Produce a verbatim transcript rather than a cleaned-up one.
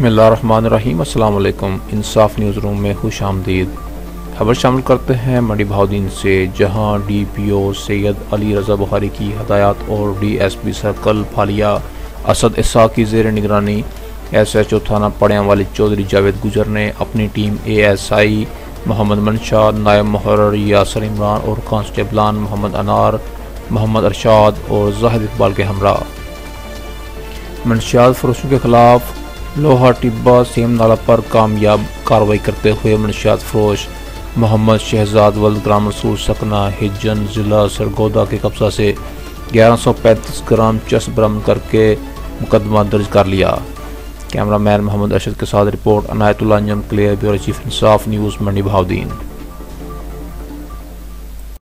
मिल्ला रहमान रहीम। अस्सलाम वालेकुम। इंसाफ news room में खुश आमदीद। खबर शामिल करते हैं मंडी बहाद्दीन से, जहां डीपीओ सैयद अली रज़ा बुखारी की हदायत और डीएसपी सर्कल फालिया असद इशाक की ज़ेर निगरानी एसएचओ थाना पड़ियाँ वाली चौधरी जावेद गुजर ने अपनी टीम एएसआई मोहम्मद मनशा, नायब मोहर यासर इमरान और कांस्टेबलान मोहम्मद अनार, मोहम्मद अरशाद और ज़ाहिद इकबाल के हमरा मनशियात फरोशों के खिलाफ लोहा टिब्बा सेम नाला पर कामयाब कार्रवाई करते हुए मनशियात फरोश मोहम्मद शहजाद वल्द ग्राम सकना हिजन ज़िला सरगोधा के कब्जा से ग्यारह सौ पैंतीस ग्राम चस बरामद करके मुकदमा दर्ज कर लिया। कैमरामैन मोहम्मद अरशद के साथ report Inayat Ullah Anjum Kaler, bureau chief Insaf news Mandi बहाद्दीन।